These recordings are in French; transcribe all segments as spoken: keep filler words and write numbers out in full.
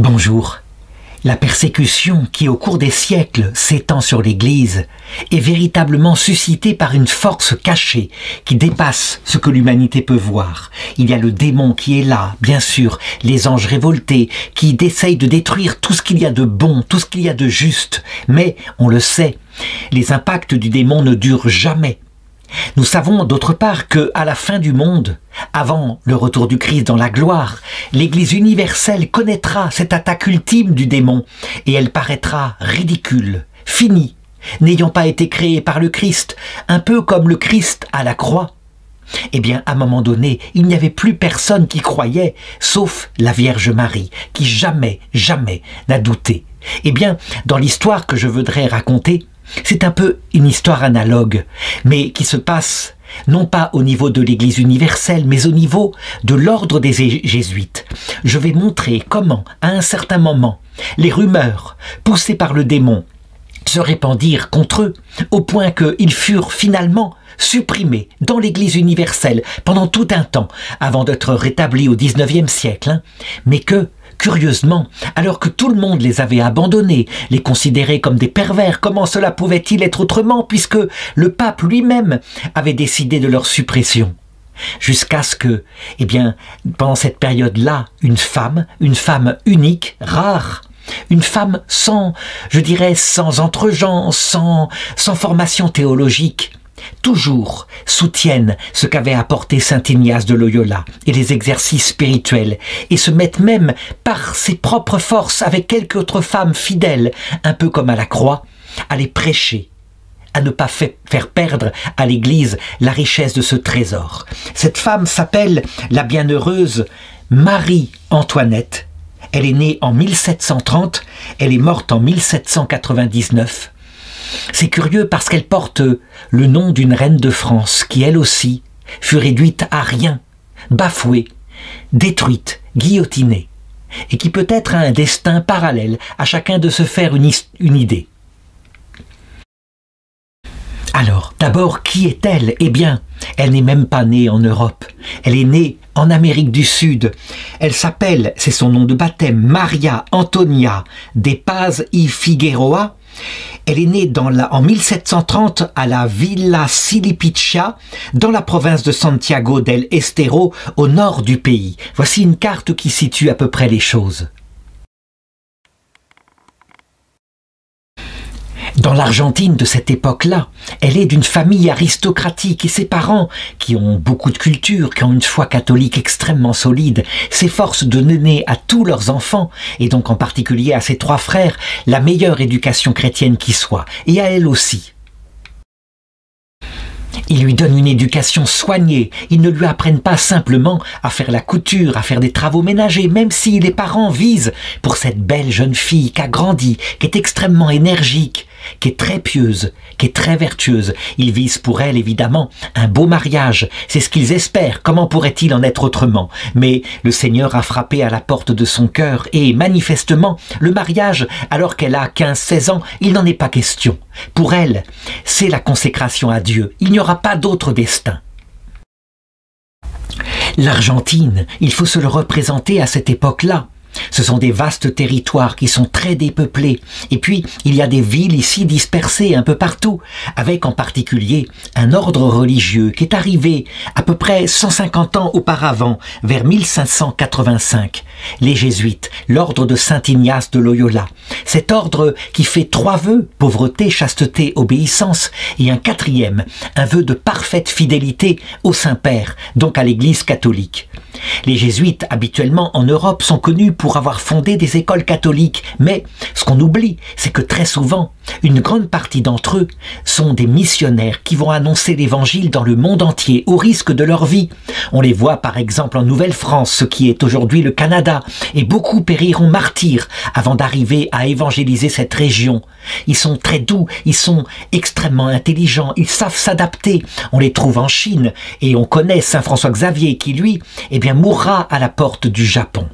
Bonjour. La persécution qui, au cours des siècles, s'étend sur l'Église est véritablement suscitée par une force cachée qui dépasse ce que l'humanité peut voir. Il y a le démon qui est là, bien sûr, les anges révoltés qui essayent de détruire tout ce qu'il y a de bon, tout ce qu'il y a de juste. Mais, on le sait, les impacts du démon ne durent jamais. Nous savons d'autre part que, à la fin du monde, avant le retour du Christ dans la gloire, l'Église universelle connaîtra cette attaque ultime du démon et elle paraîtra ridicule, finie, n'ayant pas été créée par le Christ, un peu comme le Christ à la croix. Eh bien, à un moment donné, il n'y avait plus personne qui croyait, sauf la Vierge Marie, qui jamais, jamais n'a douté. Eh bien, dans l'histoire que je voudrais raconter, c'est un peu une histoire analogue, mais qui se passe non pas au niveau de l'Église universelle, mais au niveau de l'ordre des jésuites. Je vais montrer comment, à un certain moment, les rumeurs poussées par le démon se répandirent contre eux, au point qu'ils furent finalement supprimés dans l'Église universelle pendant tout un temps, avant d'être rétablis au dix-neuvième siècle, hein, mais que... Curieusement, alors que tout le monde les avait abandonnés, les considérait comme des pervers, comment cela pouvait-il être autrement puisque le pape lui-même avait décidé de leur suppression? Jusqu'à ce que, eh bien, pendant cette période-là, une femme, une femme unique, rare, une femme sans, je dirais, sans entregent, sans, sans formation théologique, toujours soutiennent ce qu'avait apporté saint Ignace de Loyola et les exercices spirituels et se mettent même par ses propres forces avec quelques autres femmes fidèles, un peu comme à la croix, à les prêcher, à ne pas faire perdre à l'Église la richesse de ce trésor. Cette femme s'appelle la bienheureuse Marie Antoinette. Elle est née en mille sept cent trente, elle est morte en mille sept cent quatre-vingt-dix-neuf. C'est curieux parce qu'elle porte le nom d'une reine de France qui, elle aussi, fut réduite à rien, bafouée, détruite, guillotinée, et qui peut-être a un destin parallèle à chacun de se faire une, une idée. Alors, d'abord, qui est-elle? Eh bien, elle n'est même pas née en Europe. Elle est née en Amérique du Sud. Elle s'appelle, c'est son nom de baptême, Maria Antonia de Paz y Figueroa. Elle est née dans la, en mille sept cent trente à la Villa Silipicha, dans la province de Santiago del Estero, au nord du pays. Voici une carte qui situe à peu près les choses. Dans l'Argentine de cette époque-là, elle est d'une famille aristocratique et ses parents, qui ont beaucoup de culture, qui ont une foi catholique extrêmement solide, s'efforcent de donner à tous leurs enfants, et donc en particulier à ses trois frères, la meilleure éducation chrétienne qui soit, et à elle aussi. Ils lui donnent une éducation soignée, ils ne lui apprennent pas simplement à faire la couture, à faire des travaux ménagers, même si les parents visent pour cette belle jeune fille qui a grandi, qui est extrêmement énergique, qui est très pieuse, qui est très vertueuse. Ils visent pour elle, évidemment, un beau mariage. C'est ce qu'ils espèrent. Comment pourrait-il en être autrement? Mais le Seigneur a frappé à la porte de son cœur et, manifestement, le mariage, alors qu'elle a quinze à seize ans, il n'en est pas question. Pour elle, c'est la consécration à Dieu. Il n'y aura pas d'autre destin. L'Argentine, il faut se le représenter à cette époque-là. Ce sont des vastes territoires qui sont très dépeuplés. Et puis, il y a des villes ici dispersées un peu partout, avec en particulier un ordre religieux qui est arrivé à peu près cent cinquante ans auparavant, vers mille cinq cent quatre-vingt-cinq. Les Jésuites, l'ordre de saint Ignace de Loyola. Cet ordre qui fait trois vœux, pauvreté, chasteté, obéissance, et un quatrième, un vœu de parfaite fidélité au Saint-Père, donc à l'Église catholique. Les Jésuites, habituellement en Europe, sont connus pour avoir fondé des écoles catholiques, mais ce qu'on oublie, c'est que très souvent, une grande partie d'entre eux sont des missionnaires qui vont annoncer l'Évangile dans le monde entier, au risque de leur vie. On les voit par exemple en Nouvelle-France, ce qui est aujourd'hui le Canada, et beaucoup périront martyrs avant d'arriver à évangéliser cette région. Ils sont très doux, ils sont extrêmement intelligents, ils savent s'adapter. On les trouve en Chine, et on connaît saint François-Xavier qui, lui, eh bien, mourra à la porte du Japon.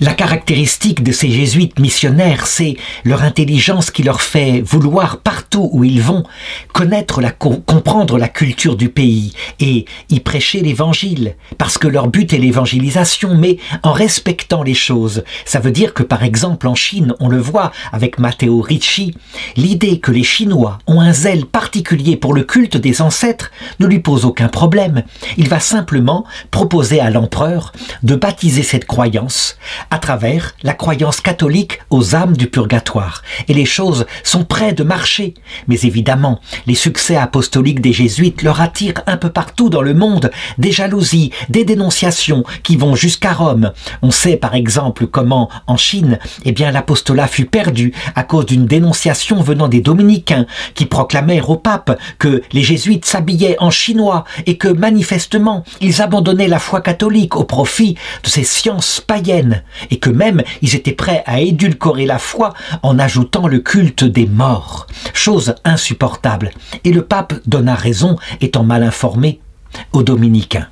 La caractéristique de ces jésuites missionnaires, c'est leur intelligence qui leur fait vouloir partout châteaux où ils vont, connaître la, comprendre la culture du pays et y prêcher l'évangile, parce que leur but est l'évangélisation, mais en respectant les choses. Ça veut dire que, par exemple, en Chine, on le voit avec Matteo Ricci, l'idée que les Chinois ont un zèle particulier pour le culte des ancêtres ne lui pose aucun problème. Il va simplement proposer à l'empereur de baptiser cette croyance à travers la croyance catholique aux âmes du purgatoire. Et les choses sont près de marcher. Mais évidemment, les succès apostoliques des jésuites leur attirent un peu partout dans le monde des jalousies, des dénonciations qui vont jusqu'à Rome. On sait par exemple comment en Chine, eh bien, l'apostolat fut perdu à cause d'une dénonciation venant des dominicains qui proclamèrent au pape que les jésuites s'habillaient en chinois et que manifestement ils abandonnaient la foi catholique au profit de ces sciences païennes et que même ils étaient prêts à édulcorer la foi en ajoutant le culte des morts. Chose insupportable. Et le pape donna raison, étant mal informé, aux dominicains.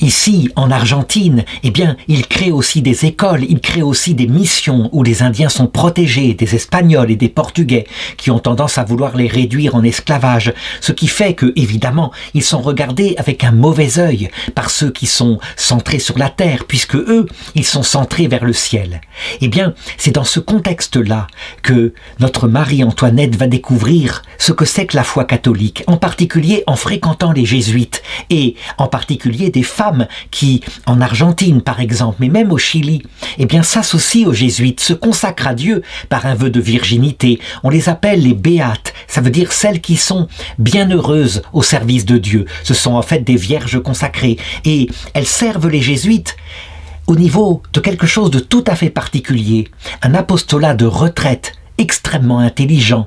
Ici, en Argentine, eh bien, il crée aussi des écoles, il crée aussi des missions où les Indiens sont protégés des Espagnols et des Portugais qui ont tendance à vouloir les réduire en esclavage, ce qui fait que, évidemment, ils sont regardés avec un mauvais œil par ceux qui sont centrés sur la terre, puisque eux, ils sont centrés vers le ciel. Eh bien, c'est dans ce contexte-là que notre Marie-Antoinette va découvrir ce que c'est que la foi catholique, en particulier en fréquentant les jésuites et en particulier des femmes qui, en Argentine par exemple, mais même au Chili, eh bien s'associent aux jésuites, se consacrent à Dieu par un vœu de virginité. On les appelle les béates, ça veut dire celles qui sont bienheureuses au service de Dieu. Ce sont en fait des vierges consacrées et elles servent les jésuites au niveau de quelque chose de tout à fait particulier, un apostolat de retraite extrêmement intelligent,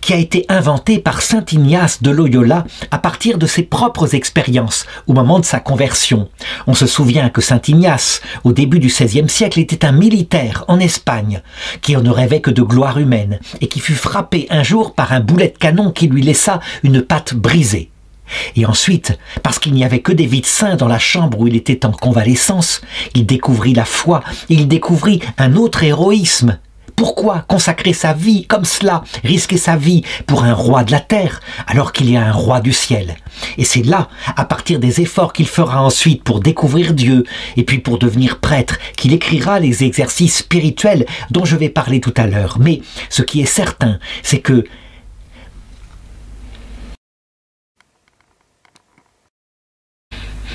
qui a été inventé par Saint Ignace de Loyola à partir de ses propres expériences au moment de sa conversion. On se souvient que Saint Ignace, au début du seizième siècle, était un militaire en Espagne qui ne rêvait que de gloire humaine et qui fut frappé un jour par un boulet de canon qui lui laissa une patte brisée. Et ensuite, parce qu'il n'y avait que des vides saints dans la chambre où il était en convalescence, il découvrit la foi et il découvrit un autre héroïsme. Pourquoi consacrer sa vie comme cela, risquer sa vie pour un roi de la terre, alors qu'il y a un roi du ciel? Et c'est là, à partir des efforts qu'il fera ensuite pour découvrir Dieu, et puis pour devenir prêtre, qu'il écrira les exercices spirituels dont je vais parler tout à l'heure. Mais ce qui est certain, c'est que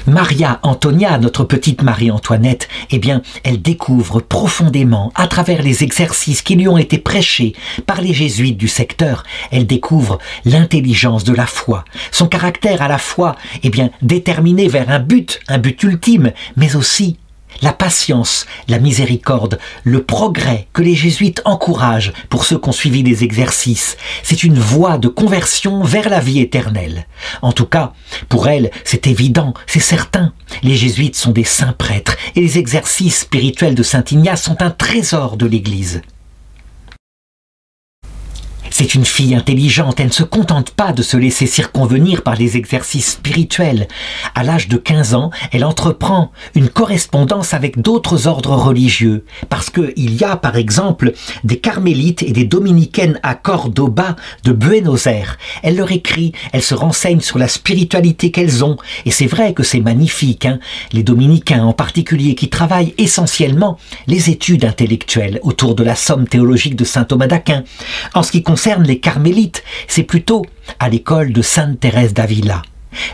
Maria Antonia, notre petite Marie-Antoinette, eh bien, elle découvre profondément, à travers les exercices qui lui ont été prêchés par les jésuites du secteur, elle découvre l'intelligence de la foi, son caractère à la fois, eh bien, déterminé vers un but, un but ultime, mais aussi la patience, la miséricorde, le progrès que les jésuites encouragent pour ceux qui ont suivi les exercices. C'est une voie de conversion vers la vie éternelle. En tout cas, pour elle, c'est évident, c'est certain. Les jésuites sont des saints prêtres et les exercices spirituels de Saint Ignace sont un trésor de l'Église. C'est une fille intelligente, elle ne se contente pas de se laisser circonvenir par les exercices spirituels. À l'âge de quinze ans, elle entreprend une correspondance avec d'autres ordres religieux, parce qu'il y a par exemple des carmélites et des dominicaines à Cordoba de Buenos Aires. Elle leur écrit, elle se renseigne sur la spiritualité qu'elles ont, et c'est vrai que c'est magnifique, hein, les dominicains en particulier qui travaillent essentiellement les études intellectuelles autour de la somme théologique de saint Thomas d'Aquin. En ce qui concerne les carmélites, c'est plutôt à l'école de Sainte Thérèse d'Avila.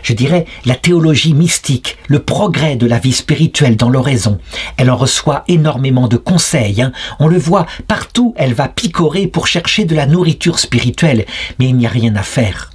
Je dirais la théologie mystique, le progrès de la vie spirituelle dans l'oraison. Elle en reçoit énormément de conseils, hein. On le voit partout, elle va picorer pour chercher de la nourriture spirituelle, mais il n'y a rien à faire.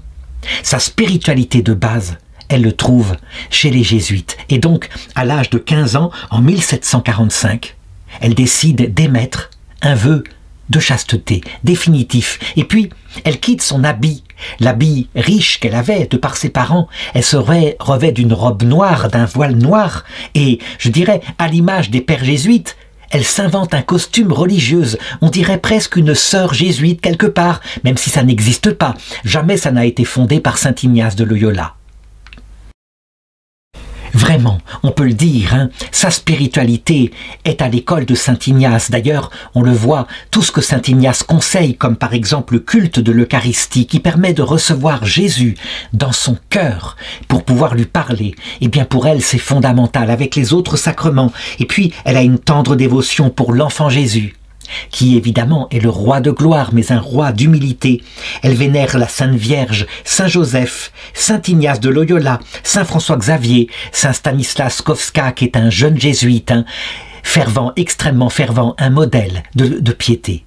Sa spiritualité de base, elle le trouve chez les jésuites. Et donc, à l'âge de quinze ans, en mille sept cent quarante-cinq, elle décide d'émettre un vœu de chasteté, définitif. Et puis, elle quitte son habit, l'habit riche qu'elle avait de par ses parents. Elle se revêt d'une robe noire, d'un voile noir, et, je dirais, à l'image des pères jésuites, elle s'invente un costume religieuse, on dirait presque une sœur jésuite quelque part, même si ça n'existe pas. Jamais ça n'a été fondé par Saint Ignace de Loyola. Vraiment, on peut le dire, hein, sa spiritualité est à l'école de Saint Ignace. D'ailleurs, on le voit, tout ce que Saint Ignace conseille, comme par exemple le culte de l'Eucharistie, qui permet de recevoir Jésus dans son cœur pour pouvoir lui parler, eh bien pour elle c'est fondamental avec les autres sacrements. Et puis, elle a une tendre dévotion pour l'enfant Jésus, qui évidemment est le roi de gloire, mais un roi d'humilité. Elle vénère la Sainte Vierge, Saint Joseph, Saint Ignace de Loyola, Saint François-Xavier, Saint Stanislas Kostka, qui est un jeune jésuite, un fervent, extrêmement fervent, un modèle de, de piété.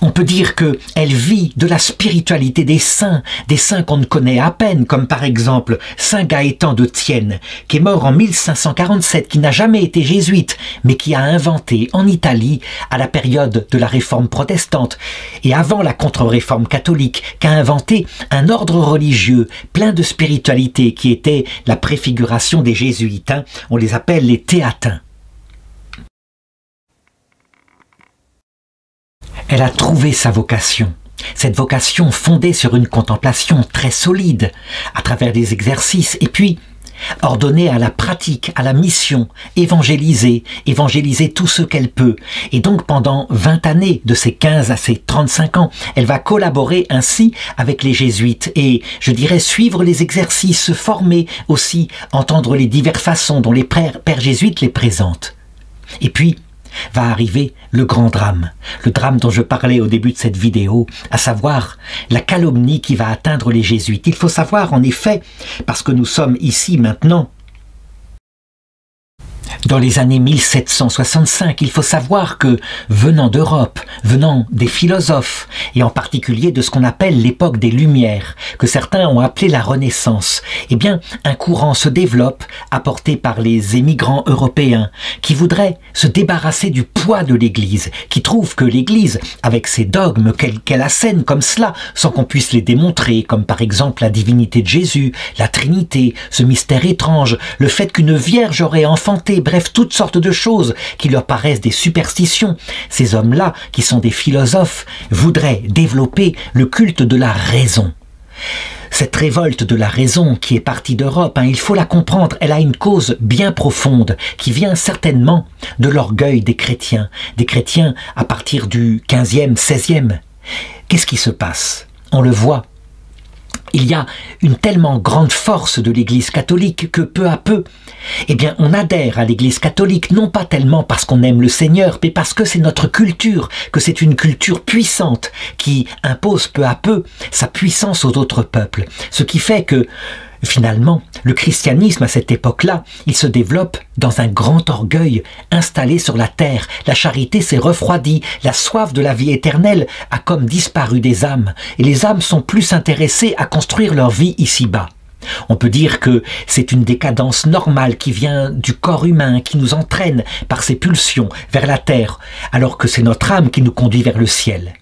On peut dire qu'elle vit de la spiritualité des saints, des saints qu'on ne connaît à peine, comme par exemple Saint Gaétan de Tienne, qui est mort en mille cinq cent quarante-sept, qui n'a jamais été jésuite, mais qui a inventé en Italie, à la période de la Réforme protestante, et avant la contre-réforme catholique, qu'a inventé un ordre religieux plein de spiritualité, qui était la préfiguration des jésuites. Hein. On les appelle les théatins. Elle a trouvé sa vocation, cette vocation fondée sur une contemplation très solide, à travers des exercices, et puis ordonnée à la pratique, à la mission, évangéliser, évangéliser tout ce qu'elle peut. Et donc pendant vingt années, de ses quinze à ses trente-cinq ans, elle va collaborer ainsi avec les jésuites et, je dirais, suivre les exercices, se former aussi, entendre les diverses façons dont les pères, pères jésuites les présentent. Et puis, va arriver le grand drame, le drame dont je parlais au début de cette vidéo, à savoir la calomnie qui va atteindre les jésuites. Il faut savoir en effet, parce que nous sommes ici maintenant, dans les années mille sept cent soixante-cinq, il faut savoir que, venant d'Europe, venant des philosophes, et en particulier de ce qu'on appelle l'époque des Lumières, que certains ont appelé la Renaissance, eh bien, un courant se développe, apporté par les émigrants européens, qui voudraient se débarrasser du poids de l'Église, qui trouvent que l'Église, avec ses dogmes qu'elle qu'elle assène comme cela, sans qu'on puisse les démontrer, comme par exemple la divinité de Jésus, la Trinité, ce mystère étrange, le fait qu'une vierge aurait enfanté, bref, toutes sortes de choses qui leur paraissent des superstitions. Ces hommes-là, qui sont des philosophes, voudraient développer le culte de la raison. Cette révolte de la raison qui est partie d'Europe, hein, il faut la comprendre, elle a une cause bien profonde qui vient certainement de l'orgueil des chrétiens. Des chrétiens à partir du quinzième, seizième. Qu'est-ce qui se passe? On le voit. Il y a une tellement grande force de l'Église catholique que peu à peu, eh bien, on adhère à l'Église catholique, non pas tellement parce qu'on aime le Seigneur, mais parce que c'est notre culture, que c'est une culture puissante qui impose peu à peu sa puissance aux autres peuples. Ce qui fait que, finalement, le christianisme à cette époque-là, il se développe dans un grand orgueil installé sur la terre. La charité s'est refroidie, la soif de la vie éternelle a comme disparu des âmes, et les âmes sont plus intéressées à construire leur vie ici-bas. On peut dire que c'est une décadence normale qui vient du corps humain, qui nous entraîne par ses pulsions vers la terre, alors que c'est notre âme qui nous conduit vers le ciel.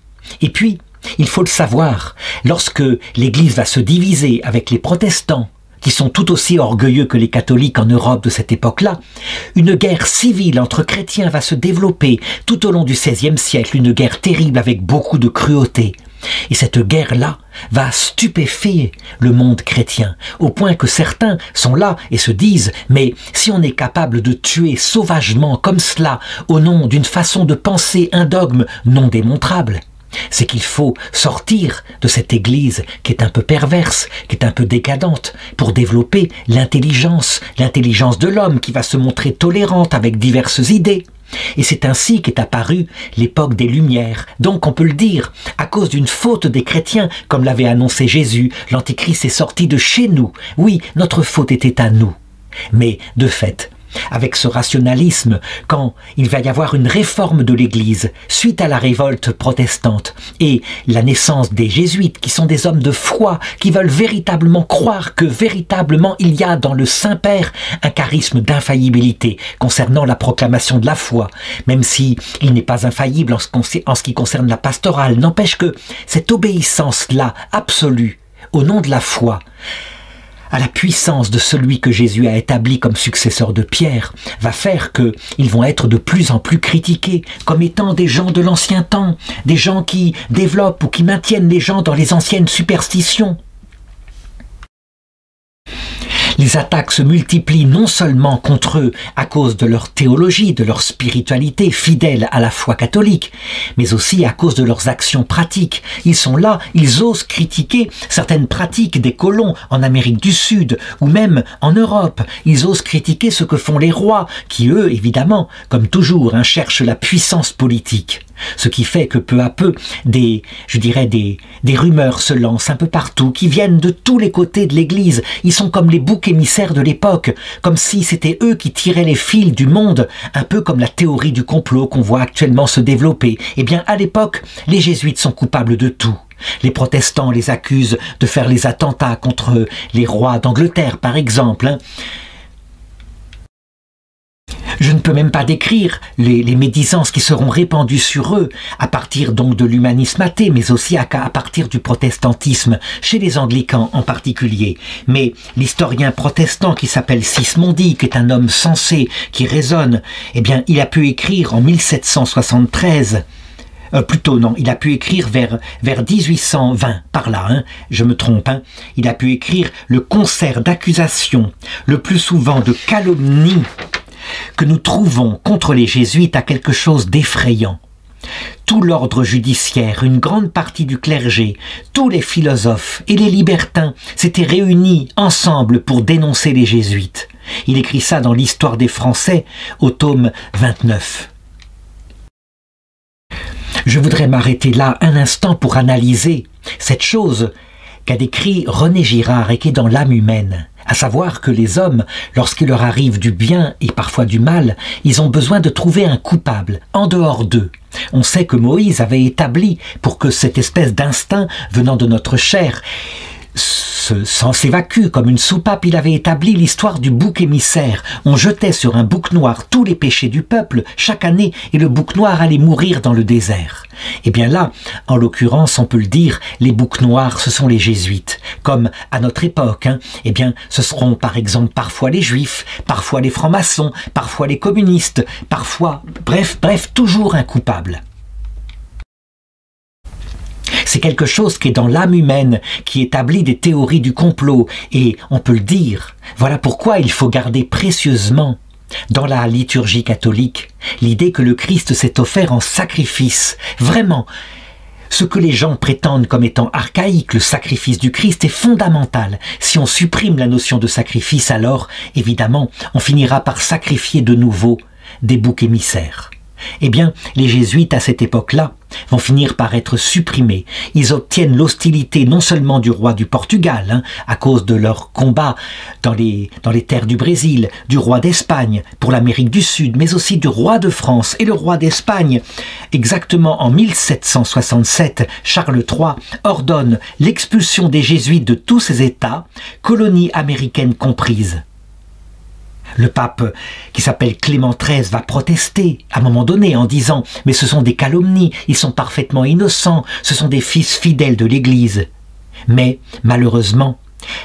Et puis, il faut le savoir, lorsque l'Église va se diviser avec les protestants, qui sont tout aussi orgueilleux que les catholiques en Europe de cette époque-là, une guerre civile entre chrétiens va se développer tout au long du seizième siècle, une guerre terrible avec beaucoup de cruauté. Et cette guerre-là va stupéfier le monde chrétien, au point que certains sont là et se disent « Mais si on est capable de tuer sauvagement comme cela, au nom d'une façon de penser un dogme non démontrable », c'est qu'il faut sortir de cette Église qui est un peu perverse, qui est un peu décadente, pour développer l'intelligence, l'intelligence de l'homme qui va se montrer tolérante avec diverses idées. Et c'est ainsi qu'est apparue l'époque des Lumières. Donc on peut le dire, à cause d'une faute des chrétiens, comme l'avait annoncé Jésus, l'Antéchrist est sorti de chez nous. Oui, notre faute était à nous. Mais de fait, avec ce rationalisme, quand il va y avoir une réforme de l'Église suite à la révolte protestante et la naissance des jésuites qui sont des hommes de foi, qui veulent véritablement croire que véritablement il y a dans le Saint-Père un charisme d'infaillibilité concernant la proclamation de la foi, même si il n'est pas infaillible en ce qui concerne la pastorale, n'empêche que cette obéissance-là absolue au nom de la foi, à la puissance de celui que Jésus a établi comme successeur de Pierre, va faire qu'ils vont être de plus en plus critiqués comme étant des gens de l'ancien temps, des gens qui développent ou qui maintiennent les gens dans les anciennes superstitions. Les attaques se multiplient non seulement contre eux à cause de leur théologie, de leur spiritualité fidèle à la foi catholique, mais aussi à cause de leurs actions pratiques. Ils sont là, ils osent critiquer certaines pratiques des colons en Amérique du Sud ou même en Europe. Ils osent critiquer ce que font les rois, qui eux, évidemment, comme toujours, hein, cherchent la puissance politique. Ce qui fait que peu à peu, des, je dirais, des, des rumeurs se lancent un peu partout, qui viennent de tous les côtés de l'Église. Ils sont comme les boucs émissaires de l'époque, comme si c'était eux qui tiraient les fils du monde, un peu comme la théorie du complot qu'on voit actuellement se développer. Eh bien, à l'époque, les jésuites sont coupables de tout. Les protestants les accusent de faire les attentats contre les rois d'Angleterre, par exemple. Je ne peux même pas décrire les, les médisances qui seront répandues sur eux, à partir donc de l'humanisme athée, mais aussi à, à partir du protestantisme, chez les anglicans en particulier. Mais l'historien protestant qui s'appelle Sismondi, qui est un homme sensé, qui raisonne, eh bien, il a pu écrire en mille sept cent soixante-treize... Euh, plutôt non, il a pu écrire vers, vers mille huit cent vingt, par là, hein, je me trompe, hein, il a pu écrire le concert d'accusations, le plus souvent de calomnies, que nous trouvons contre les jésuites à quelque chose d'effrayant. Tout l'ordre judiciaire, une grande partie du clergé, tous les philosophes et les libertins s'étaient réunis ensemble pour dénoncer les jésuites. Il écrit ça dans l'Histoire des Français au tome vingt-neuf. Je voudrais m'arrêter là un instant pour analyser cette chose qu'a décrit René Girard et qui est dans l'âme humaine, à savoir que les hommes, lorsqu'il leur arrive du bien et parfois du mal, ils ont besoin de trouver un coupable en dehors d'eux. On sait que Moïse avait établi pour que cette espèce d'instinct venant de notre chair s'évacue comme une soupape, il avait établi l'histoire du bouc émissaire. On jetait sur un bouc noir tous les péchés du peuple chaque année et le bouc noir allait mourir dans le désert. Et bien là, en l'occurrence, on peut le dire, les boucs noirs, ce sont les jésuites. Comme à notre époque, hein, eh bien, ce seront par exemple parfois les juifs, parfois les francs-maçons, parfois les communistes, parfois, bref, bref, toujours un coupable. C'est quelque chose qui est dans l'âme humaine, qui établit des théories du complot, et on peut le dire, voilà pourquoi il faut garder précieusement dans la liturgie catholique l'idée que le Christ s'est offert en sacrifice. Vraiment, ce que les gens prétendent comme étant archaïque, le sacrifice du Christ, est fondamental. Si on supprime la notion de sacrifice, alors, évidemment, on finira par sacrifier de nouveau des boucs émissaires. Eh bien, les jésuites à cette époque-là vont finir par être supprimés. Ils obtiennent l'hostilité non seulement du roi du Portugal, hein, à cause de leur combat dans les, dans les terres du Brésil, du roi d'Espagne pour l'Amérique du Sud, mais aussi du roi de France. Et le roi d'Espagne, exactement en mille sept cent soixante-sept, Charles trois ordonne l'expulsion des jésuites de tous ces États, colonies américaines comprises. Le pape, qui s'appelle Clément treize, va protester à un moment donné en disant « Mais ce sont des calomnies, ils sont parfaitement innocents, ce sont des fils fidèles de l'Église. » Mais, malheureusement,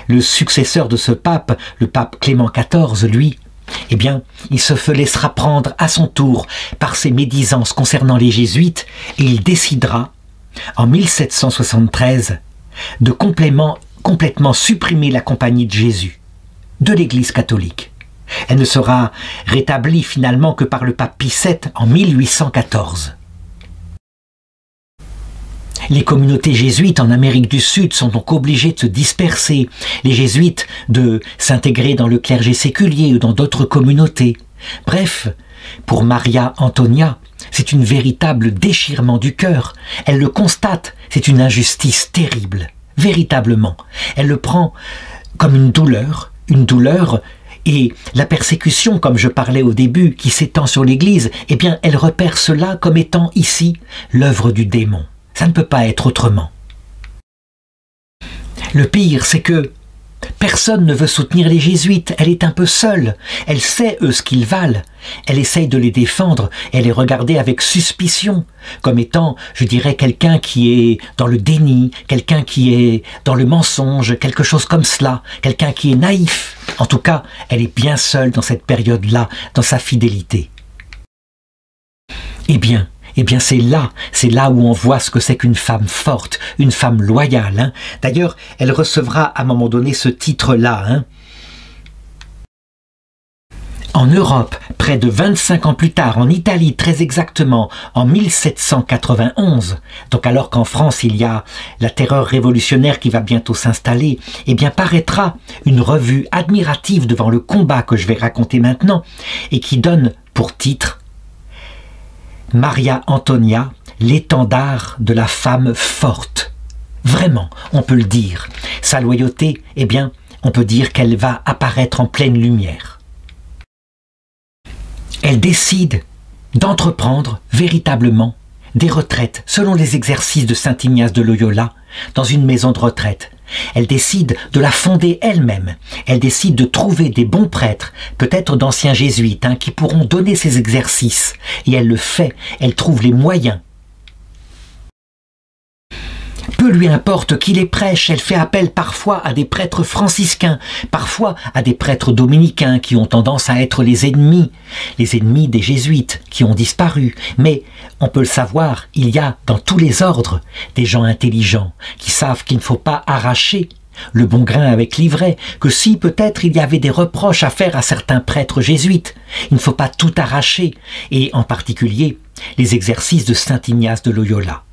le successeur de ce pape, le pape Clément quatorze, lui, eh bien, il se laissera prendre à son tour par ses médisances concernant les jésuites et il décidera, en mille sept cent soixante-treize, de complètement supprimer la Compagnie de Jésus de l'Église catholique. Elle ne sera rétablie finalement que par le pape Pie sept en mille huit cent quatorze. Les communautés jésuites en Amérique du Sud sont donc obligées de se disperser, les jésuites de s'intégrer dans le clergé séculier ou dans d'autres communautés. Bref, pour Maria Antonia, c'est un véritable déchirement du cœur. Elle le constate, c'est une injustice terrible, véritablement. Elle le prend comme une douleur, une douleur. Et la persécution, comme je parlais au début, qui s'étend sur l'Église, eh bien, elle repère cela comme étant ici l'œuvre du démon. Ça ne peut pas être autrement. Le pire, c'est que personne ne veut soutenir les jésuites. Elle est un peu seule. Elle sait, eux, ce qu'ils valent. Elle essaye de les défendre. Elle est regardée avec suspicion, comme étant, je dirais, quelqu'un qui est dans le déni, quelqu'un qui est dans le mensonge, quelque chose comme cela, quelqu'un qui est naïf. En tout cas, elle est bien seule dans cette période-là, dans sa fidélité. Eh bien, eh bien c'est là, c'est là où on voit ce que c'est qu'une femme forte, une femme loyale. Hein. D'ailleurs, elle recevra à un moment donné ce titre-là, hein, En Europe, près de vingt-cinq ans plus tard, en Italie très exactement, en mille sept cent quatre-vingt-onze, donc alors qu'en France il y a la terreur révolutionnaire qui va bientôt s'installer, eh bien paraîtra une revue admirative devant le combat que je vais raconter maintenant et qui donne pour titre « Maria Antonia, l'étendard de la femme forte ». Vraiment, on peut le dire. Sa loyauté, eh bien, on peut dire qu'elle va apparaître en pleine lumière. Elle décide d'entreprendre véritablement des retraites selon les exercices de Saint Ignace de Loyola dans une maison de retraite. Elle décide de la fonder elle-même. Elle décide de trouver des bons prêtres, peut-être d'anciens jésuites, hein, qui pourront donner ces exercices. Et elle le fait, elle trouve les moyens. Peu lui importe qui les prêche, elle fait appel parfois à des prêtres franciscains, parfois à des prêtres dominicains qui ont tendance à être les ennemis, les ennemis des jésuites qui ont disparu. Mais on peut le savoir, il y a dans tous les ordres des gens intelligents qui savent qu'il ne faut pas arracher le bon grain avec l'ivraie, que si peut-être il y avait des reproches à faire à certains prêtres jésuites, il ne faut pas tout arracher, et en particulier les exercices de Saint Ignace de Loyola.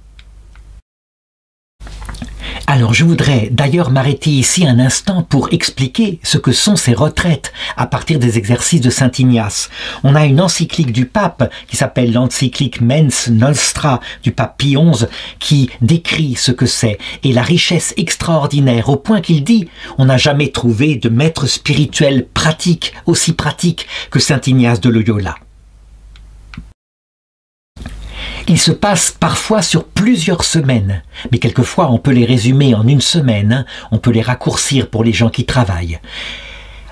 Alors je voudrais d'ailleurs m'arrêter ici un instant pour expliquer ce que sont ces retraites à partir des exercices de Saint Ignace. On a une encyclique du pape qui s'appelle l'encyclique Mens Nostra du pape Pie onze qui décrit ce que c'est et la richesse extraordinaire au point qu'il dit « On n'a jamais trouvé de maître spirituel pratique, aussi pratique que Saint Ignace de Loyola ». Ils se passent parfois sur plusieurs semaines, mais quelquefois on peut les résumer en une semaine, hein, on peut les raccourcir pour les gens qui travaillent.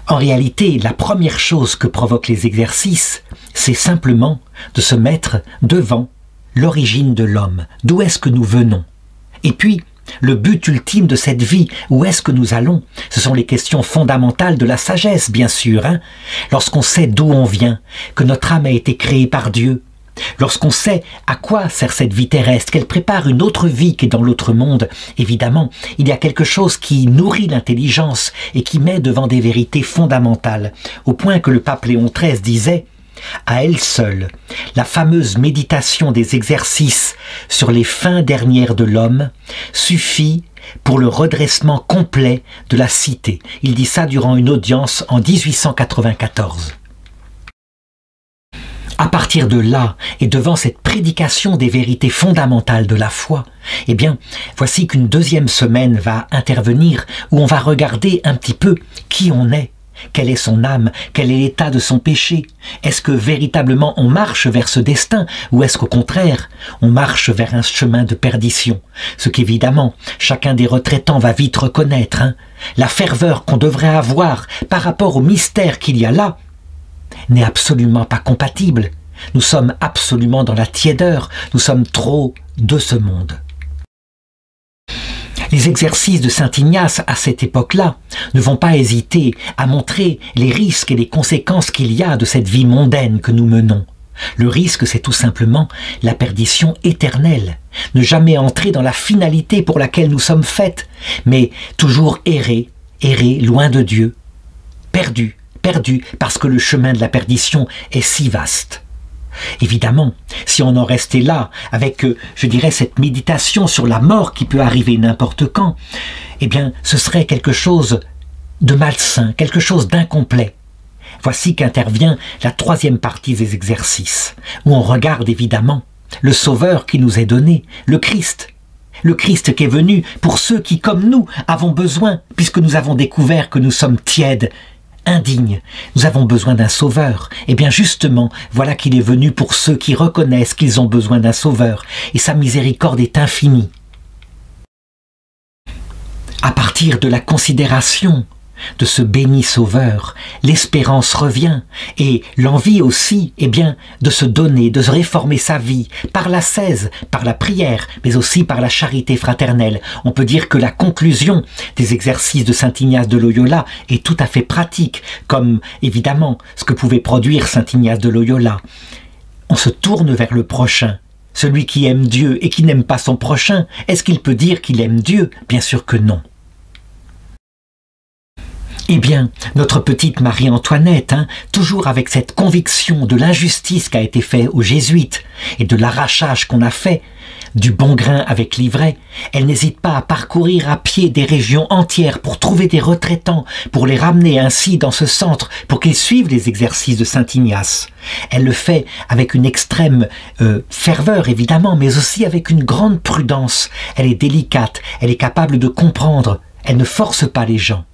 En réalité, la première chose que provoquent les exercices, c'est simplement de se mettre devant l'origine de l'homme, d'où est-ce que nous venons. Et puis, le but ultime de cette vie, où est-ce que nous allons? Ce sont les questions fondamentales de la sagesse, bien sûr, hein, lorsqu'on sait d'où on vient, que notre âme a été créée par Dieu. Lorsqu'on sait à quoi sert cette vie terrestre, qu'elle prépare une autre vie qui est dans l'autre monde, évidemment, il y a quelque chose qui nourrit l'intelligence et qui met devant des vérités fondamentales, au point que le pape Léon treize disait « À elle seule, la fameuse méditation des exercices sur les fins dernières de l'homme suffit pour le redressement complet de la cité. » Il dit ça durant une audience en mille huit cent quatre-vingt-quatorze. À partir de là, et devant cette prédication des vérités fondamentales de la foi, eh bien, voici qu'une deuxième semaine va intervenir où on va regarder un petit peu qui on est, quelle est son âme, quel est l'état de son péché. Est-ce que véritablement on marche vers ce destin ou est-ce qu'au contraire, on marche vers un chemin de perdition? Ce qu'évidemment, chacun des retraitants va vite reconnaître, hein, la ferveur qu'on devrait avoir par rapport au mystère qu'il y a là, n'est absolument pas compatible. Nous sommes absolument dans la tiédeur, nous sommes trop de ce monde. Les exercices de Saint Ignace à cette époque-là ne vont pas hésiter à montrer les risques et les conséquences qu'il y a de cette vie mondaine que nous menons. Le risque, c'est tout simplement la perdition éternelle, ne jamais entrer dans la finalité pour laquelle nous sommes faits, mais toujours errer, errer loin de Dieu, perdu. Perdu parce que le chemin de la perdition est si vaste. Évidemment, si on en restait là, avec, je dirais, cette méditation sur la mort qui peut arriver n'importe quand, eh bien, ce serait quelque chose de malsain, quelque chose d'incomplet. Voici qu'intervient la troisième partie des exercices, où on regarde évidemment le Sauveur qui nous est donné, le Christ. Le Christ qui est venu pour ceux qui, comme nous, avons besoin, puisque nous avons découvert que nous sommes tièdes, indigne, nous avons besoin d'un sauveur. Et bien justement, voilà qu'il est venu pour ceux qui reconnaissent qu'ils ont besoin d'un sauveur, et sa miséricorde est infinie. À partir de la considération de ce béni sauveur, l'espérance revient, et l'envie aussi, eh bien, de se donner, de se réformer sa vie, par l'ascèse, par la prière, mais aussi par la charité fraternelle. On peut dire que la conclusion des exercices de Saint Ignace de Loyola est tout à fait pratique, comme, évidemment, ce que pouvait produire Saint Ignace de Loyola. On se tourne vers le prochain. Celui qui aime Dieu et qui n'aime pas son prochain, est-ce qu'il peut dire qu'il aime Dieu? Bien sûr que non. Eh bien, notre petite Marie-Antoinette, hein, toujours avec cette conviction de l'injustice qui a été faite aux jésuites et de l'arrachage qu'on a fait, du bon grain avec l'ivraie, elle n'hésite pas à parcourir à pied des régions entières pour trouver des retraitants, pour les ramener ainsi dans ce centre, pour qu'ils suivent les exercices de Saint Ignace. Elle le fait avec une extrême euh, ferveur évidemment, mais aussi avec une grande prudence. Elle est délicate, elle est capable de comprendre, elle ne force pas les gens.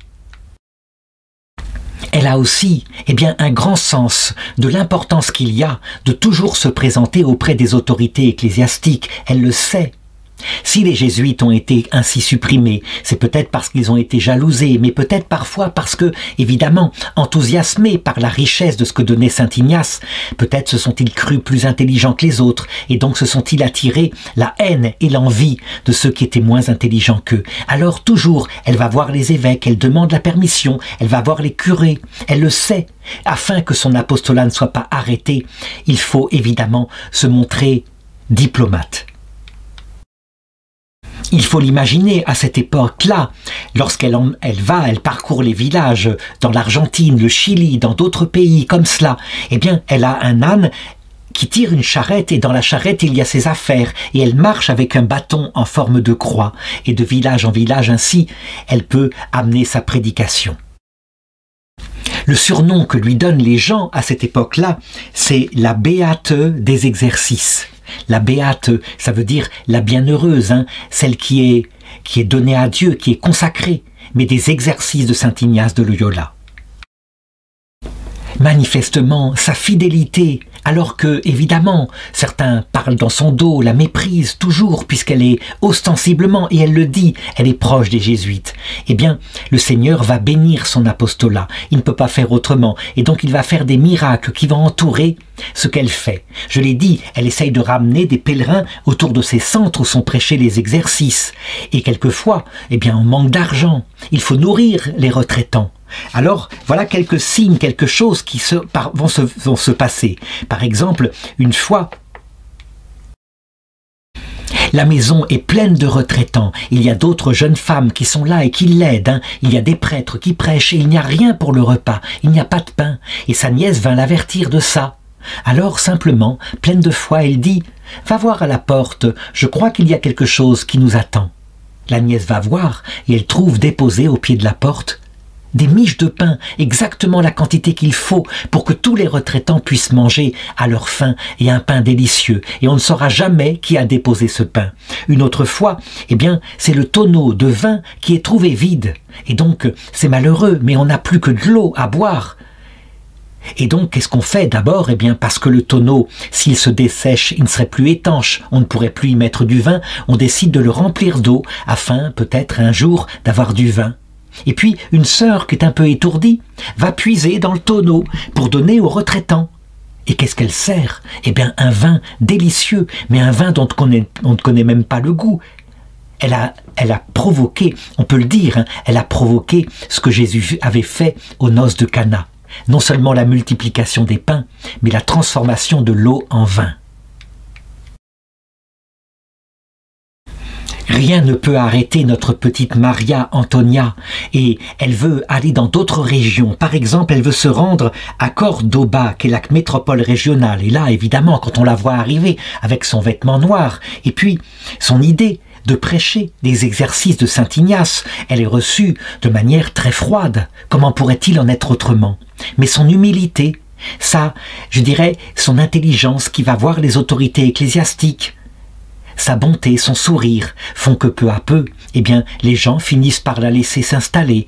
Elle a aussi, eh bien, un grand sens de l'importance qu'il y a de toujours se présenter auprès des autorités ecclésiastiques. Elle le sait. Si les jésuites ont été ainsi supprimés, c'est peut-être parce qu'ils ont été jalousés, mais peut-être parfois parce que, évidemment, enthousiasmés par la richesse de ce que donnait Saint Ignace, peut-être se sont-ils crus plus intelligents que les autres, et donc se sont-ils attirés la haine et l'envie de ceux qui étaient moins intelligents qu'eux. Alors toujours, elle va voir les évêques, elle demande la permission, elle va voir les curés, elle le sait. Afin que son apostolat ne soit pas arrêté, il faut évidemment se montrer diplomate. Il faut l'imaginer à cette époque-là, lorsqu'elle elle va, elle parcourt les villages dans l'Argentine, le Chili, dans d'autres pays comme cela, eh bien, elle a un âne qui tire une charrette et dans la charrette il y a ses affaires et elle marche avec un bâton en forme de croix et de village en village ainsi, elle peut amener sa prédication. Le surnom que lui donnent les gens à cette époque-là, c'est la béate des exercices. La béate, ça veut dire la bienheureuse, hein, celle qui est, qui est donnée à Dieu, qui est consacrée, mais des exercices de Saint Ignace de Loyola. Manifestement, sa fidélité, alors que, évidemment, certains parlent dans son dos, la méprisent toujours, puisqu'elle est ostensiblement, et elle le dit, elle est proche des jésuites. Eh bien, le Seigneur va bénir son apostolat, il ne peut pas faire autrement, et donc il va faire des miracles qui vont entourer ce qu'elle fait. Je l'ai dit, elle essaye de ramener des pèlerins autour de ces centres où sont prêchés les exercices, et quelquefois, eh bien, on manque d'argent, il faut nourrir les retraitants. Alors, voilà quelques signes, quelque chose qui se, par, vont, se, vont se passer. Par exemple, une fois, la maison est pleine de retraitants. Il y a d'autres jeunes femmes qui sont là et qui l'aident. Hein. Il y a des prêtres qui prêchent et il n'y a rien pour le repas. Il n'y a pas de pain. Et sa nièce vint l'avertir de ça. Alors, simplement, pleine de foi, elle dit « Va voir à la porte, je crois qu'il y a quelque chose qui nous attend. » La nièce va voir et elle trouve déposée au pied de la porte des miches de pain, exactement la quantité qu'il faut pour que tous les retraitants puissent manger à leur faim et un pain délicieux. Et on ne saura jamais qui a déposé ce pain. Une autre fois, eh bien, c'est le tonneau de vin qui est trouvé vide. Et donc, c'est malheureux, mais on n'a plus que de l'eau à boire. Et donc, qu'est-ce qu'on fait d'abord? Eh bien, parce que le tonneau, s'il se dessèche, il ne serait plus étanche, on ne pourrait plus y mettre du vin, on décide de le remplir d'eau afin, peut-être un jour, d'avoir du vin. Et puis, une sœur qui est un peu étourdie va puiser dans le tonneau pour donner aux retraitants. Et qu'est-ce qu'elle sert? Eh bien, un vin délicieux, mais un vin dont on ne connaît même pas le goût. Elle a, elle a provoqué, on peut le dire, hein, elle a provoqué ce que Jésus avait fait aux noces de Cana. Non seulement la multiplication des pains, mais la transformation de l'eau en vin. Rien ne peut arrêter notre petite Maria Antonia et elle veut aller dans d'autres régions. Par exemple, elle veut se rendre à Cordoba, qui est la métropole régionale. Et là, évidemment, quand on la voit arriver avec son vêtement noir et puis son idée de prêcher des exercices de Saint Ignace, elle est reçue de manière très froide. Comment pourrait-il en être autrement? Mais son humilité, ça, je dirais, son intelligence qui va voir les autorités ecclésiastiques, sa bonté, son sourire font que peu à peu, eh bien, les gens finissent par la laisser s'installer.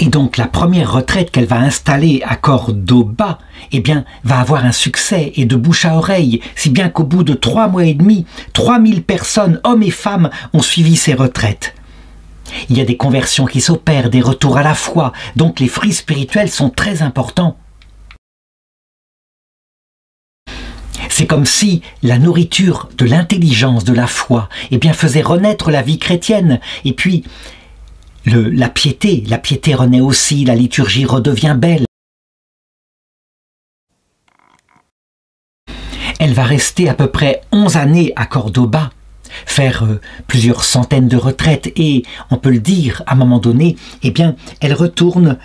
Et donc la première retraite qu'elle va installer à Cordoba, eh bien, va avoir un succès et de bouche à oreille, si bien qu'au bout de trois mois et demi, trois mille personnes, hommes et femmes, ont suivi ces retraites. Il y a des conversions qui s'opèrent, des retours à la foi, donc les fruits spirituels sont très importants. C'est comme si la nourriture de l'intelligence, de la foi, eh bien, faisait renaître la vie chrétienne. Et puis, le, la piété, la piété renaît aussi, la liturgie redevient belle. Elle va rester à peu près onze années à Cordoba. faire euh, plusieurs centaines de retraites, et on peut le dire, à un moment donné, eh bien, elle retourne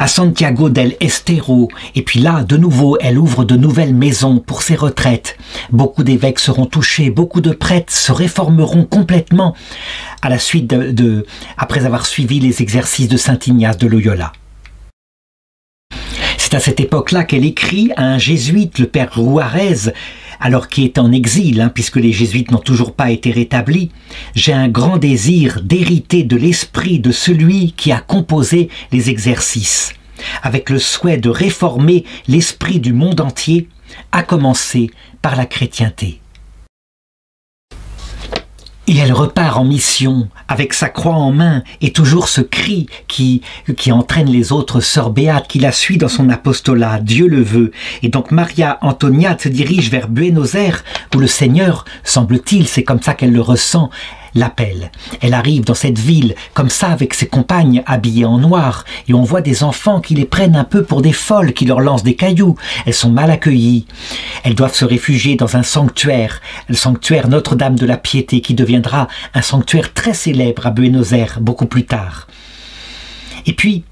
à Santiago del Estero, et puis là, de nouveau, elle ouvre de nouvelles maisons pour ses retraites. Beaucoup d'évêques seront touchés, beaucoup de prêtres se réformeront complètement à la suite de, de après avoir suivi les exercices de Saint Ignace de Loyola. C'est à cette époque-là qu'elle écrit à un jésuite, le père Rouarez, alors qu'il est en exil, hein, puisque les jésuites n'ont toujours pas été rétablis. « J'ai un grand désir d'hériter de l'esprit de celui qui a composé les exercices, avec le souhait de réformer l'esprit du monde entier, à commencer par la chrétienté. » Et elle repart en mission, avec sa croix en main, et toujours ce cri qui, qui entraîne les autres sœurs béates qui la suivent dans son apostolat, Dieu le veut. Et donc Maria Antonia se dirige vers Buenos Aires, où le Seigneur, semble-t-il, c'est comme ça qu'elle le ressent, l'appelle. Elle arrive dans cette ville, comme ça, avec ses compagnes habillées en noir, et on voit des enfants qui les prennent un peu pour des folles, qui leur lancent des cailloux. Elles sont mal accueillies. Elles doivent se réfugier dans un sanctuaire, le sanctuaire Notre-Dame de la Piété, qui deviendra un sanctuaire très célèbre à Buenos Aires, beaucoup plus tard. Et puis,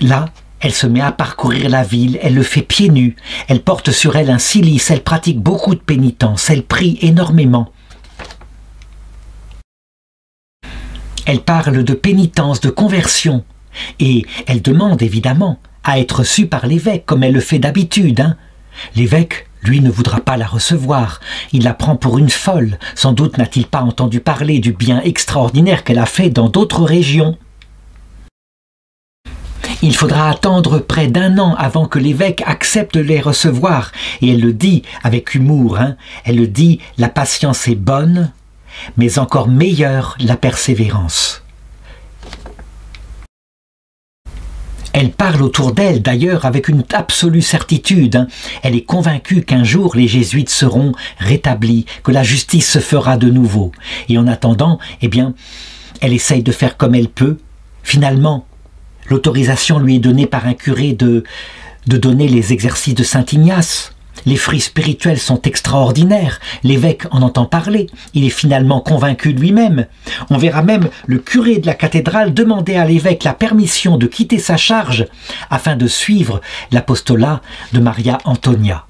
là, elle se met à parcourir la ville, elle le fait pieds nus, elle porte sur elle un cilice, elle pratique beaucoup de pénitence, elle prie énormément. Elle parle de pénitence, de conversion, et elle demande évidemment à être reçue par l'évêque, comme elle le fait d'habitude. Hein. L'évêque, lui, ne voudra pas la recevoir. Il la prend pour une folle. Sans doute n'a-t-il pas entendu parler du bien extraordinaire qu'elle a fait dans d'autres régions. Il faudra attendre près d'un an avant que l'évêque accepte de les recevoir. Et elle le dit avec humour, hein. Elle le dit, la patience est bonne, mais encore meilleure la persévérance. Elle parle autour d'elle, d'ailleurs, avec une absolue certitude. Elle est convaincue qu'un jour les jésuites seront rétablis, que la justice se fera de nouveau. Et en attendant, eh bien, elle essaye de faire comme elle peut. Finalement, l'autorisation lui est donnée par un curé de, de donner les exercices de Saint Ignace. Les fruits spirituels sont extraordinaires, l'évêque en entend parler, il est finalement convaincu lui-même. On verra même le curé de la cathédrale demander à l'évêque la permission de quitter sa charge afin de suivre l'apostolat de Maria Antonia.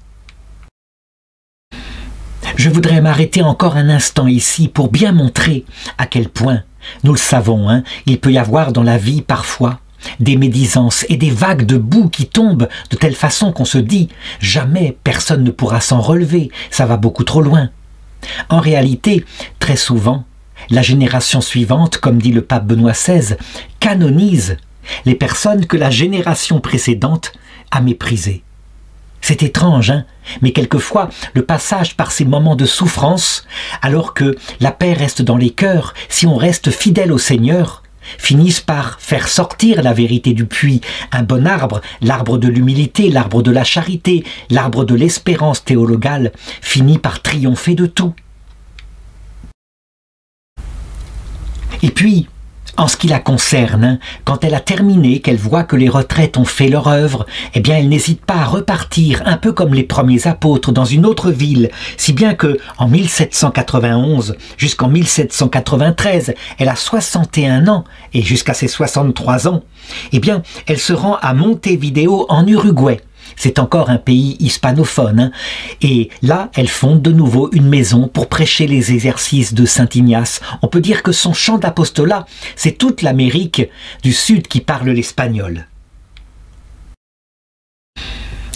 Je voudrais m'arrêter encore un instant ici pour bien montrer à quel point, nous le savons, hein, il peut y avoir dans la vie parfois des médisances et des vagues de boue qui tombent de telle façon qu'on se dit « jamais personne ne pourra s'en relever, ça va beaucoup trop loin ». En réalité, très souvent, la génération suivante, comme dit le pape Benoît seize, canonise les personnes que la génération précédente a méprisées. C'est étrange, hein, mais quelquefois, le passage par ces moments de souffrance, alors que la paix reste dans les cœurs, si on reste fidèle au Seigneur, finissent par faire sortir la vérité du puits, un bon arbre, l'arbre de l'humilité, l'arbre de la charité, l'arbre de l'espérance théologale, finit par triompher de tout. Et puis, en ce qui la concerne, quand elle a terminé, qu'elle voit que les retraites ont fait leur œuvre, eh bien elle n'hésite pas à repartir, un peu comme les premiers apôtres, dans une autre ville, si bien que en mille sept cent quatre-vingt-onze jusqu'en mille sept cent quatre-vingt-treize, elle a soixante et un ans, et jusqu'à ses soixante-trois ans, eh bien elle se rend à Montevideo en Uruguay. C'est encore un pays hispanophone, hein. Et là, elle fonde de nouveau une maison pour prêcher les exercices de Saint Ignace. On peut dire que son champ d'apostolat, c'est toute l'Amérique du Sud qui parle l'espagnol.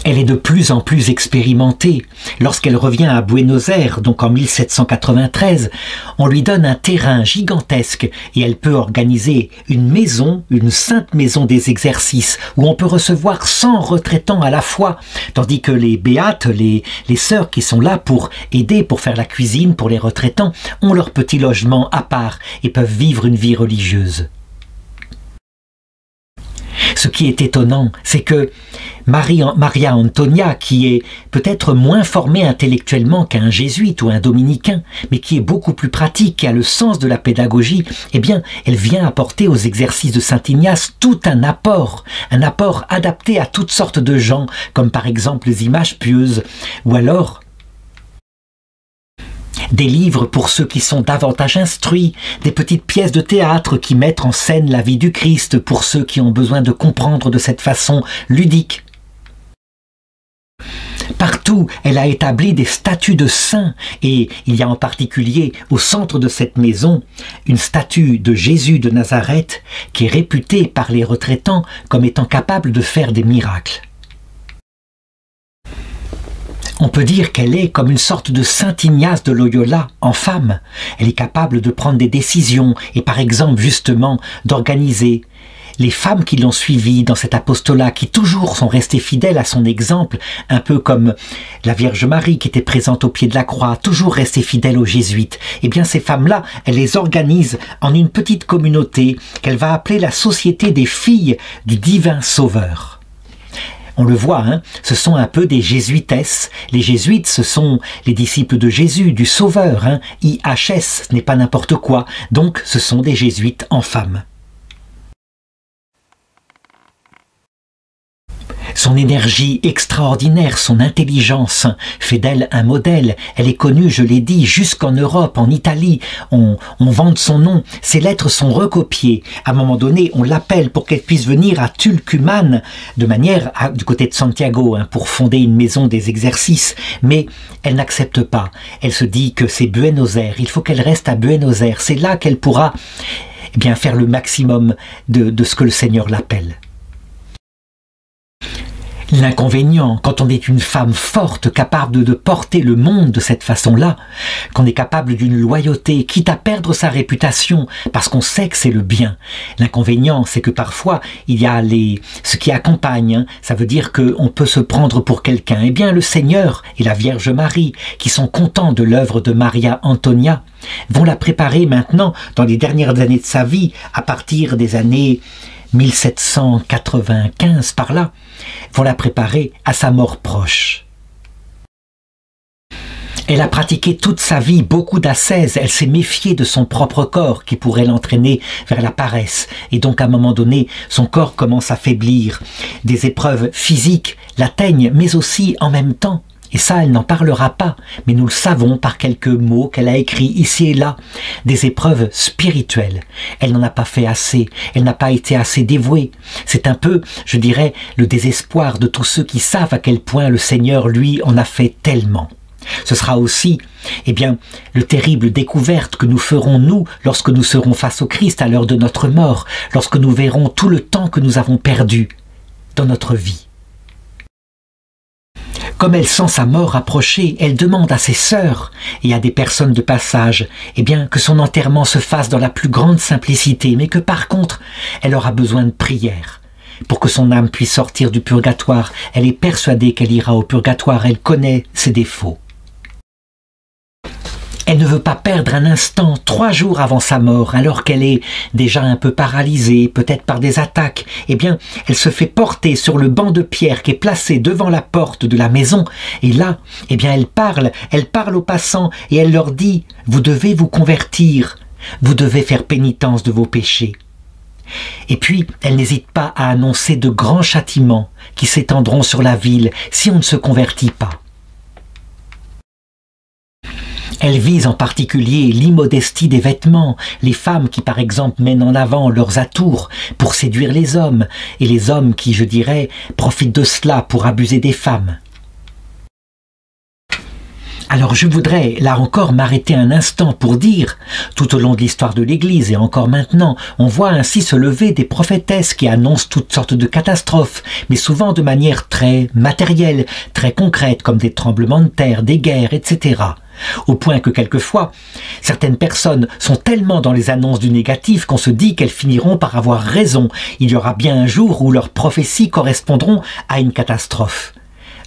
Elle est de plus en plus expérimentée. Lorsqu'elle revient à Buenos Aires, donc en mille sept cent quatre-vingt-treize, on lui donne un terrain gigantesque et elle peut organiser une maison, une sainte maison des exercices, où on peut recevoir cent retraitants à la fois, tandis que les béates, les, les sœurs qui sont là pour aider, pour faire la cuisine pour les retraitants, ont leur petit logement à part et peuvent vivre une vie religieuse. Ce qui est étonnant, c'est que Maria Antonia, qui est peut-être moins formée intellectuellement qu'un jésuite ou un dominicain, mais qui est beaucoup plus pratique, qui a le sens de la pédagogie, eh bien, elle vient apporter aux exercices de Saint Ignace tout un apport, un apport adapté à toutes sortes de gens, comme par exemple les images pieuses, ou alors des livres pour ceux qui sont davantage instruits, des petites pièces de théâtre qui mettent en scène la vie du Christ pour ceux qui ont besoin de comprendre de cette façon ludique. Partout, elle a établi des statues de saints et il y a en particulier au centre de cette maison une statue de Jésus de Nazareth qui est réputée par les retraitants comme étant capable de faire des miracles. On peut dire qu'elle est comme une sorte de Saint Ignace de Loyola en femme. Elle est capable de prendre des décisions et par exemple justement d'organiser. Les femmes qui l'ont suivie dans cet apostolat, qui toujours sont restées fidèles à son exemple, un peu comme la Vierge Marie qui était présente au pied de la croix, toujours restée fidèle aux jésuites, eh bien ces femmes-là, elle les organise en une petite communauté qu'elle va appeler la Société des filles du divin sauveur. On le voit, hein, ce sont un peu des jésuitesses. Les jésuites, ce sont les disciples de Jésus, du Sauveur. Hein. I H S, ce n'est pas n'importe quoi. Donc, ce sont des jésuites en femmes. Son énergie extraordinaire, son intelligence fait d'elle un modèle. Elle est connue, je l'ai dit, jusqu'en Europe, en Italie. On, on vante son nom. Ses lettres sont recopiées. À un moment donné, on l'appelle pour qu'elle puisse venir à Tucumán, de manière à, du côté de Santiago, hein, pour fonder une maison des exercices. Mais elle n'accepte pas. Elle se dit que c'est Buenos Aires. Il faut qu'elle reste à Buenos Aires. C'est là qu'elle pourra eh bien, faire le maximum de, de ce que le Seigneur l'appelle. L'inconvénient, quand on est une femme forte, capable de porter le monde de cette façon-là, qu'on est capable d'une loyauté, quitte à perdre sa réputation, parce qu'on sait que c'est le bien. L'inconvénient, c'est que parfois, il y a les... ce qui accompagne, hein, ça veut dire qu'on peut se prendre pour quelqu'un. Eh bien, le Seigneur et la Vierge Marie, qui sont contents de l'œuvre de Maria Antonia, vont la préparer maintenant, dans les dernières années de sa vie, à partir des années mille sept cent quatre-vingt-quinze par là, vont la préparer à sa mort proche. Elle a pratiqué toute sa vie beaucoup d'ascèses, elle s'est méfiée de son propre corps qui pourrait l'entraîner vers la paresse et donc à un moment donné son corps commence à faiblir. Des épreuves physiques l'atteignent mais aussi en même temps. Et ça, elle n'en parlera pas, mais nous le savons par quelques mots qu'elle a écrits ici et là, des épreuves spirituelles. Elle n'en a pas fait assez, elle n'a pas été assez dévouée. C'est un peu, je dirais, le désespoir de tous ceux qui savent à quel point le Seigneur, lui, en a fait tellement. Ce sera aussi, eh bien, le terrible découverte que nous ferons, nous, lorsque nous serons face au Christ à l'heure de notre mort, lorsque nous verrons tout le temps que nous avons perdu dans notre vie. Comme elle sent sa mort approcher, elle demande à ses sœurs et à des personnes de passage eh bien, que son enterrement se fasse dans la plus grande simplicité, mais que par contre, elle aura besoin de prière. Pour que son âme puisse sortir du purgatoire, elle est persuadée qu'elle ira au purgatoire, elle connaît ses défauts. Elle ne veut pas perdre un instant, trois jours avant sa mort, alors qu'elle est déjà un peu paralysée, peut-être par des attaques. Eh bien, elle se fait porter sur le banc de pierre qui est placé devant la porte de la maison. Et là, eh bien, elle parle, elle parle aux passants et elle leur dit « Vous devez vous convertir, vous devez faire pénitence de vos péchés. » Et puis, elle n'hésite pas à annoncer de grands châtiments qui s'étendront sur la ville si on ne se convertit pas. Elle vise en particulier l'immodestie des vêtements, les femmes qui par exemple mènent en avant leurs atours pour séduire les hommes, et les hommes qui, je dirais, profitent de cela pour abuser des femmes. Alors je voudrais là encore m'arrêter un instant pour dire, tout au long de l'histoire de l'Église et encore maintenant, on voit ainsi se lever des prophétesses qui annoncent toutes sortes de catastrophes, mais souvent de manière très matérielle, très concrète, comme des tremblements de terre, des guerres, et cetera. Au point que quelquefois, certaines personnes sont tellement dans les annonces du négatif qu'on se dit qu'elles finiront par avoir raison. Il y aura bien un jour où leurs prophéties correspondront à une catastrophe.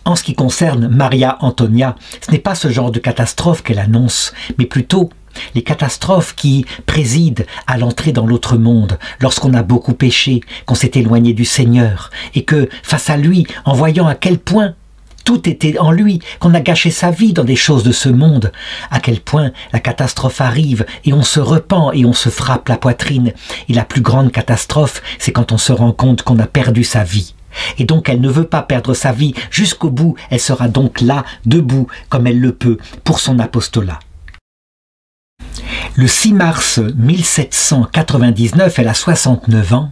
En ce qui concerne Maria Antonia, ce n'est pas ce genre de catastrophe qu'elle annonce, mais plutôt les catastrophes qui président à l'entrée dans l'autre monde, lorsqu'on a beaucoup péché, qu'on s'est éloigné du Seigneur, et que, face à lui, en voyant à quel point tout était en lui, qu'on a gâché sa vie dans des choses de ce monde, à quel point la catastrophe arrive, et on se repent et on se frappe la poitrine. Et la plus grande catastrophe, c'est quand on se rend compte qu'on a perdu sa vie. Et donc elle ne veut pas perdre sa vie jusqu'au bout, elle sera donc là, debout, comme elle le peut, pour son apostolat. Le six mars mille sept cent quatre-vingt-dix-neuf, elle a soixante-neuf ans,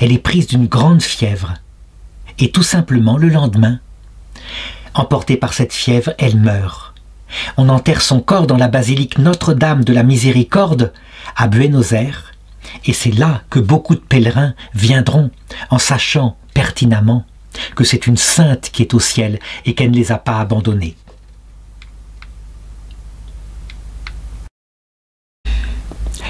elle est prise d'une grande fièvre. Et tout simplement, le lendemain, emportée par cette fièvre, elle meurt. On enterre son corps dans la basilique Notre-Dame de la Miséricorde à Buenos Aires, et c'est là que beaucoup de pèlerins viendront en sachant pertinemment que c'est une sainte qui est au ciel et qu'elle ne les a pas abandonnés.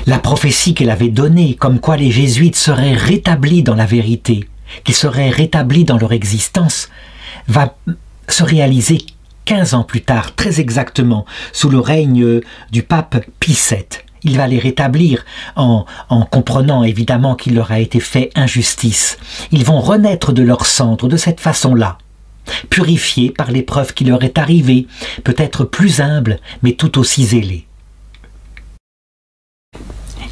La prophétie qu'elle avait donnée, comme quoi les jésuites seraient rétablis dans la vérité, qu'ils seraient rétablis dans leur existence, va se réaliser quinze ans plus tard, très exactement, sous le règne du pape Pie sept. Il va les rétablir en, en comprenant évidemment qu'il leur a été fait injustice. Ils vont renaître de leurs cendres de cette façon-là, purifiés par l'épreuve qui leur est arrivée, peut-être plus humbles, mais tout aussi zélés.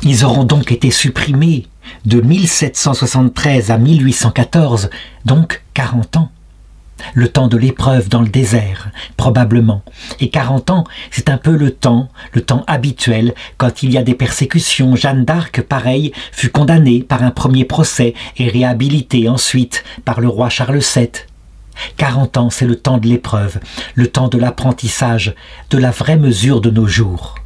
Ils auront donc été supprimés de mille sept cent soixante-treize à mille huit cent quatorze, donc quarante ans. Le temps de l'épreuve dans le désert, probablement. Et quarante ans, c'est un peu le temps, le temps habituel, quand il y a des persécutions. Jeanne d'Arc, pareil, fut condamnée par un premier procès et réhabilitée ensuite par le roi Charles sept. quarante ans, c'est le temps de l'épreuve, le temps de l'apprentissage, de la vraie mesure de nos jours.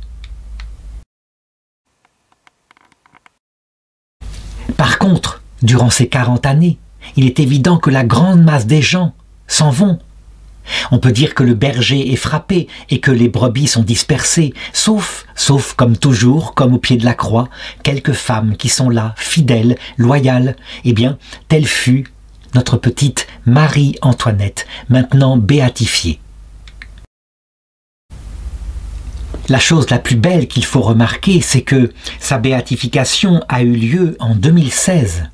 Par contre, durant ces quarante années, il est évident que la grande masse des gens s'en vont. On peut dire que le berger est frappé et que les brebis sont dispersées, sauf, sauf comme toujours, comme au pied de la croix, quelques femmes qui sont là, fidèles, loyales. Eh bien, telle fut notre petite Marie-Antoinette, maintenant béatifiée. La chose la plus belle qu'il faut remarquer, c'est que sa béatification a eu lieu en deux mille seize.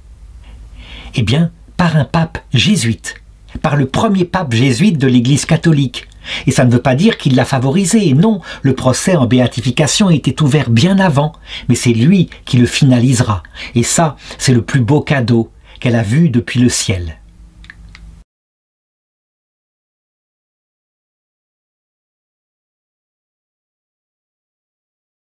Eh bien, par un pape jésuite, par le premier pape jésuite de l'Église catholique. Et ça ne veut pas dire qu'il l'a favorisé. Non, le procès en béatification était ouvert bien avant, mais c'est lui qui le finalisera. Et ça, c'est le plus beau cadeau qu'elle a vu depuis le ciel.